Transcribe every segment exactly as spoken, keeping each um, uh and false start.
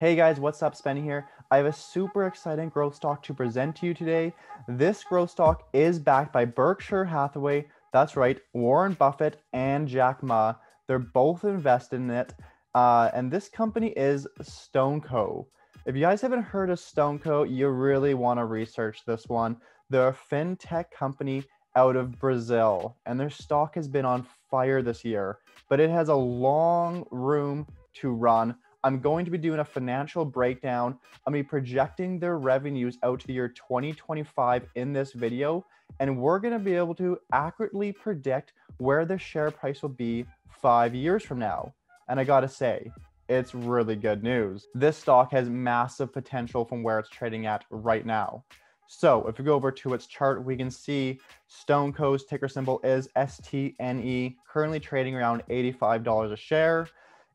Hey guys, what's up? Spenny here. I have a super exciting growth stock to present to you today. This growth stock is backed by Berkshire Hathaway. That's right, Warren Buffett and Jack Ma. They're both invested in it. Uh, and this company is StoneCo. If you guys haven't heard of StoneCo, you really want to research this one. They're a fintech company out of Brazil, and their stock has been on fire this year, but it has a long room to run. I'm going to be doing a financial breakdown. I'm going to be projecting their revenues out to the year twenty twenty-five in this video, and we're going to be able to accurately predict where the share price will be five years from now. And I gotta say, it's really good news. This stock has massive potential from where it's trading at right now. So if we go over to its chart, we can see StoneCo's ticker symbol is S T N E, currently trading around eighty-five dollars a share.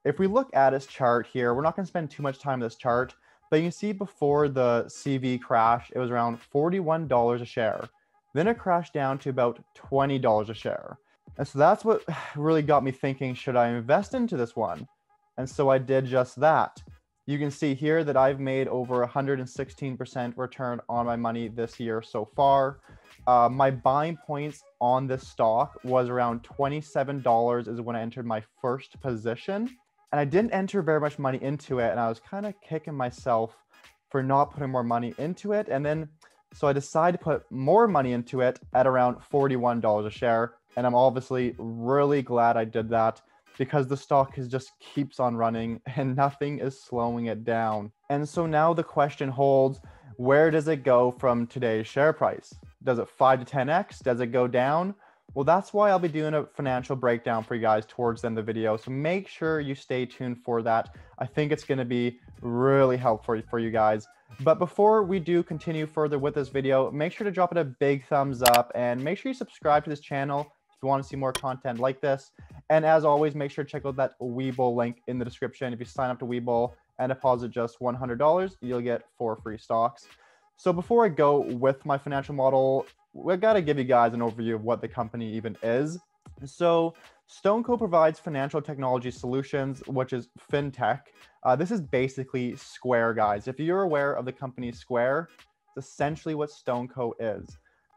If we look at its chart here, we're not going to spend too much time on this chart, but you can see before the C V crash, it was around forty-one dollars a share. Then it crashed down to about twenty dollars a share. And so that's what really got me thinking, should I invest into this one? And so I did just that. You can see here that I've made over one hundred sixteen percent return on my money this year so far. Uh, my buying points on this stock was around twenty-seven dollars is when I entered my first position. And I didn't enter very much money into it, and I was kind of kicking myself for not putting more money into it. And then, so I decided to put more money into it at around forty-one dollars a share. And I'm obviously really glad I did that because the stock is just keeps on running and nothing is slowing it down. And so now the question holds, where does it go from today's share price? Does it five to ten X? Does it go down? Well, that's why I'll be doing a financial breakdown for you guys towards the end of the video. So make sure you stay tuned for that. I think it's going to be really helpful for you guys. But before we do continue further with this video, make sure to drop it a big thumbs up and make sure you subscribe to this channel if you want to see more content like this. And as always, make sure to check out that Webull link in the description. If you sign up to Webull and deposit just one hundred dollars, you'll get four free stocks. So before I go with my financial model, we got to give you guys an overview of what the company even is. So StoneCo provides financial technology solutions, which is fintech. Uh, this is basically Square, guys. If you're aware of the company Square, it's essentially what StoneCo is.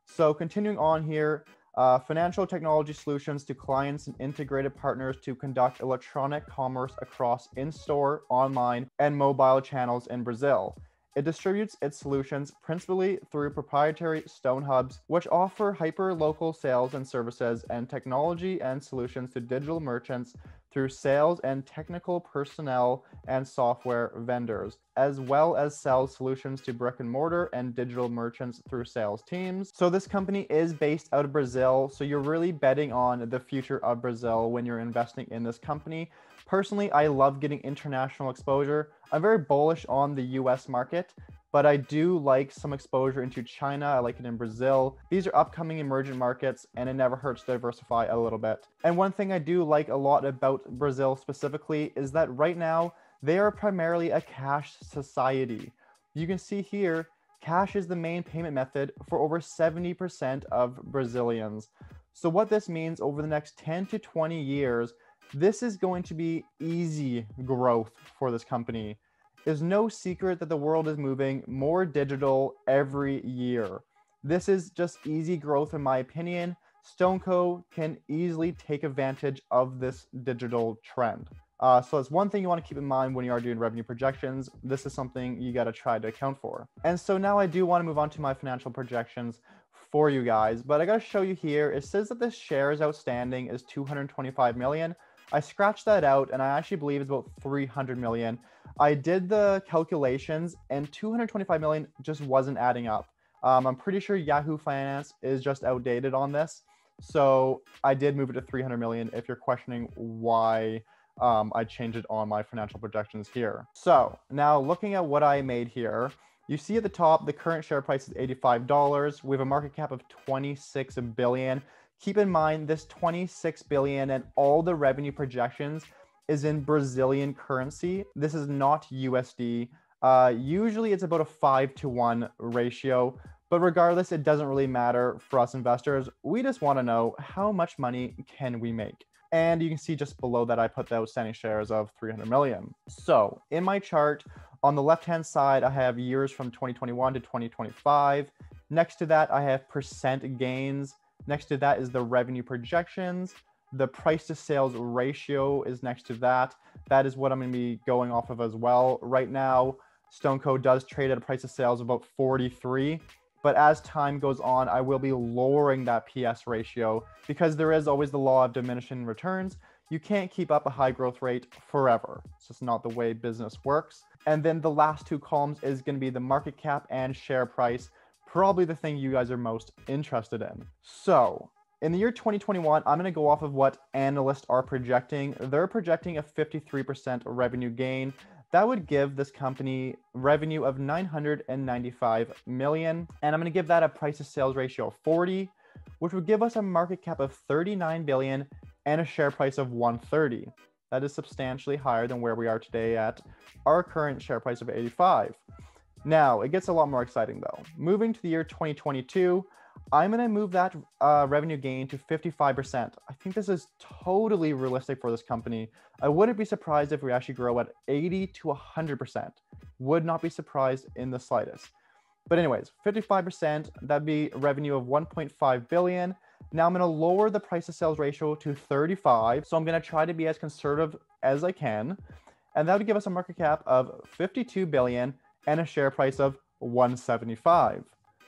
So continuing on here, uh, financial technology solutions to clients and integrated partners to conduct electronic commerce across in-store, online, and mobile channels in Brazil. It distributes its solutions principally through proprietary Stone Hubs, which offer hyper-local sales and services and technology and solutions to digital merchants through sales and technical personnel and software vendors, as well as sell solutions to brick and mortar and digital merchants through sales teams. So this company is based out of Brazil. So you're really betting on the future of Brazil when you're investing in this company. Personally, I love getting international exposure. I'm very bullish on the U S market, but I do like some exposure into China. I like it in Brazil. These are upcoming emerging markets, and it never hurts to diversify a little bit. And one thing I do like a lot about Brazil specifically is that right now they are primarily a cash society. You can see here, cash is the main payment method for over seventy percent of Brazilians. So what this means over the next ten to twenty years, this is going to be easy growth for this company. There's no secret that the world is moving more digital every year. This is just easy growth, in my opinion. StoneCo can easily take advantage of this digital trend. Uh, so that's one thing you want to keep in mind when you are doing revenue projections. This is something you got to try to account for. And so now I do want to move on to my financial projections for you guys, but I got to show you here. It says that this shares outstanding is two hundred twenty-five million. I scratched that out and I actually believe it's about three hundred million. I did the calculations and two hundred twenty-five million just wasn't adding up. Um, I'm pretty sure Yahoo Finance is just outdated on this. So I did move it to three hundred million if you're questioning why um, I changed it on my financial projections here. So now looking at what I made here, you see at the top, the current share price is eighty-five dollars. We have a market cap of twenty-six billion. Keep in mind this twenty-six billion and all the revenue projections is in Brazilian currency. This is not U S D. Uh, usually it's about a five to one ratio, but regardless, it doesn't really matter for us investors. We just want to know how much money can we make? And you can see just below that, I put the outstanding shares of three hundred million. So in my chart, On the left-hand side, I have years from twenty twenty-one to twenty twenty-five. Next to that, I have percent gains. Next to that is the revenue projections. The price to sales ratio is next to that. That is what I'm going to be going off of as well. Right now, StoneCo does trade at a price to sales of about forty-three. But as time goes on, I will be lowering that P S ratio because there is always the law of diminishing returns. You can't keep up a high growth rate forever. It's just not the way business works. And then the last two columns is going to be the market cap and share price, probably the thing you guys are most interested in. So in the year twenty twenty-one, I'm going to go off of what analysts are projecting. They're projecting a fifty-three percent revenue gain. That would give this company revenue of nine hundred ninety-five million. And I'm going to give that a price to sales ratio of forty, which would give us a market cap of thirty-nine billion and a share price of one thirty. That is substantially higher than where we are today at our current share price of eighty-five. Now, it gets a lot more exciting though. Moving to the year twenty twenty-two, I'm going to move that uh, revenue gain to fifty-five percent. I think this is totally realistic for this company. I wouldn't be surprised if we actually grow at eighty to one hundred percent. Would not be surprised in the slightest. But anyways, fifty-five percent, that'd be revenue of one point five billion. Now I'm going to lower the price to sales ratio to thirty-five. So I'm going to try to be as conservative as I can. And that would give us a market cap of fifty-two billion and a share price of one seventy-five.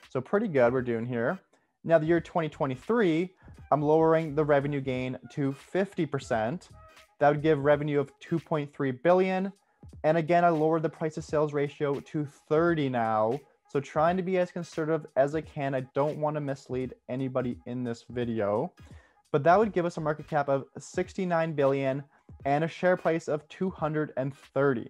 So pretty good we're doing here. Now the year twenty twenty-three, I'm lowering the revenue gain to fifty percent. That would give revenue of two point three billion. And again, I lowered the price to sales ratio to thirty now. So trying to be as conservative as I can. I don't want to mislead anybody in this video, but that would give us a market cap of sixty-nine billion and a share price of two hundred thirty.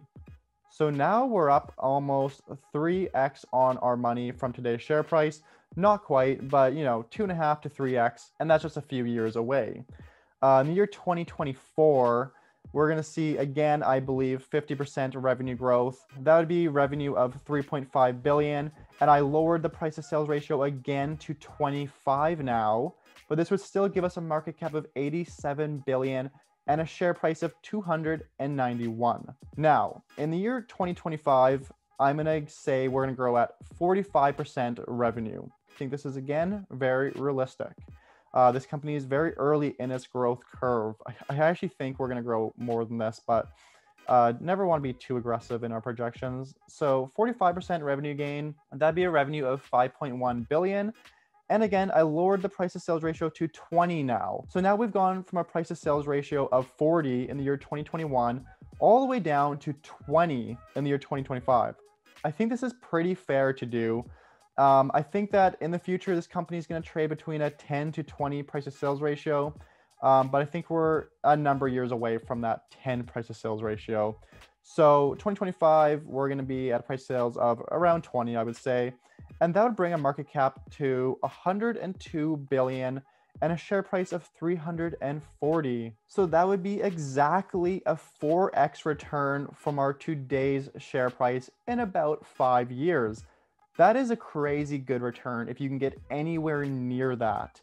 So now we're up almost three X on our money from today's share price. Not quite, but you know, two and a half to three X, and that's just a few years away. Uh, in the year twenty twenty-four, we're going to see, again, I believe fifty percent revenue growth. That would be revenue of three point five billion. And I lowered the price to sales ratio again to twenty-five now, but this would still give us a market cap of eighty-seven billion and a share price of two hundred ninety-one. Now, in the year twenty twenty-five, I'm going to say we're going to grow at forty-five percent revenue. I think this is, again, very realistic. Uh, this company is very early in its growth curve. I, I actually think we're going to grow more than this, but uh, never want to be too aggressive in our projections. So forty-five percent revenue gain, that'd be a revenue of five point one billion. And again, I lowered the price to sales ratio to twenty now. So now we've gone from a price to sales ratio of forty in the year twenty twenty-one, all the way down to twenty in the year twenty twenty-five. I think this is pretty fair to do. Um, I think that in the future, this company is going to trade between a ten to twenty price to sales ratio. Um, but I think we're a number of years away from that ten price to sales ratio. So twenty twenty-five, we're going to be at price sales of around twenty, I would say. And that would bring a market cap to one hundred two billion and a share price of three hundred forty. So that would be exactly a four X return from our today's share price in about five years. That is a crazy good return. If you can get anywhere near that,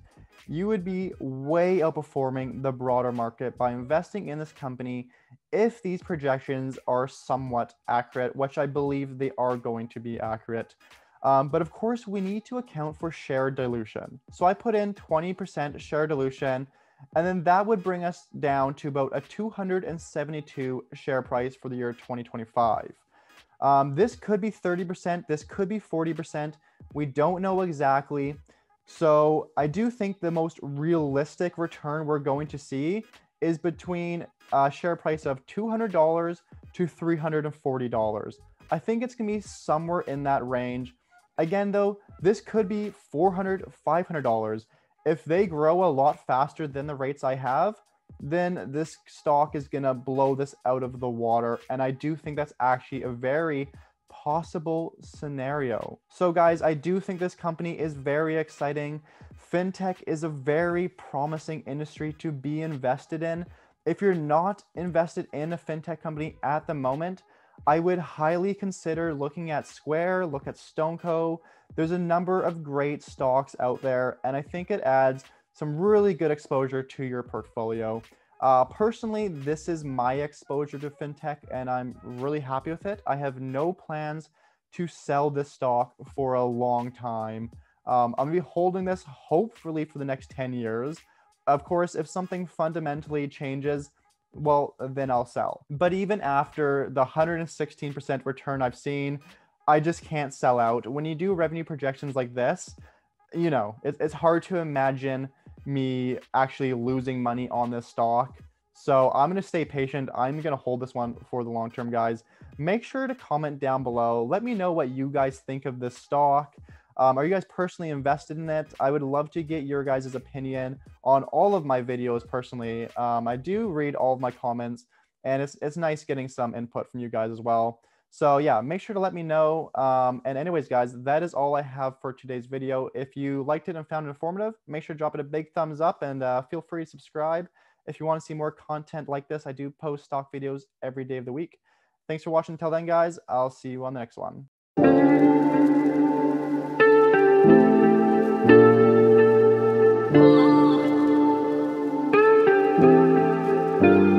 you would be way outperforming the broader market by investing in this company if these projections are somewhat accurate, which I believe they are going to be accurate. Um, but of course, we need to account for share dilution. So I put in twenty percent share dilution, and then that would bring us down to about a two hundred seventy-two share price for the year twenty twenty-five. Um, this could be thirty percent, this could be forty percent. We don't know exactly. So I do think the most realistic return we're going to see is between a share price of two hundred dollars to three hundred forty dollars. I think it's going to be somewhere in that range. Again, though, this could be four hundred, five hundred dollars. If they grow a lot faster than the rates I have, then this stock is going to blow this out of the water. And I do think that's actually a very possible scenario. So guys, I do think this company is very exciting. FinTech is a very promising industry to be invested in. If you're not invested in a FinTech company at the moment, I would highly consider looking at Square, look at StoneCo. There's a number of great stocks out there, and I think it adds some really good exposure to your portfolio. Uh, personally, this is my exposure to fintech, and I'm really happy with it. I have no plans to sell this stock for a long time. Um, I'm gonna be holding this hopefully for the next ten years. Of course, if something fundamentally changes, well, then I'll sell. But even after the one hundred sixteen percent return I've seen, I just can't sell out. When you do revenue projections like this, you know, it, it's hard to imagine me actually losing money on this stock. So I'm gonna stay patient. I'm gonna hold this one for the long term, guys. Make sure to comment down below. Let me know what you guys think of this stock. Um, are you guys personally invested in it? I would love to get your guys' opinion on all of my videos personally. Um, I do read all of my comments, and it's, it's nice getting some input from you guys as well. So yeah, make sure to let me know. Um, and anyways, guys, that is all I have for today's video. If you liked it and found it informative, make sure to drop it a big thumbs up, and uh, feel free to subscribe if you want to see more content like this. I do post stock videos every day of the week. Thanks for watching. Until then, guys, I'll see you on the next one. Thank you.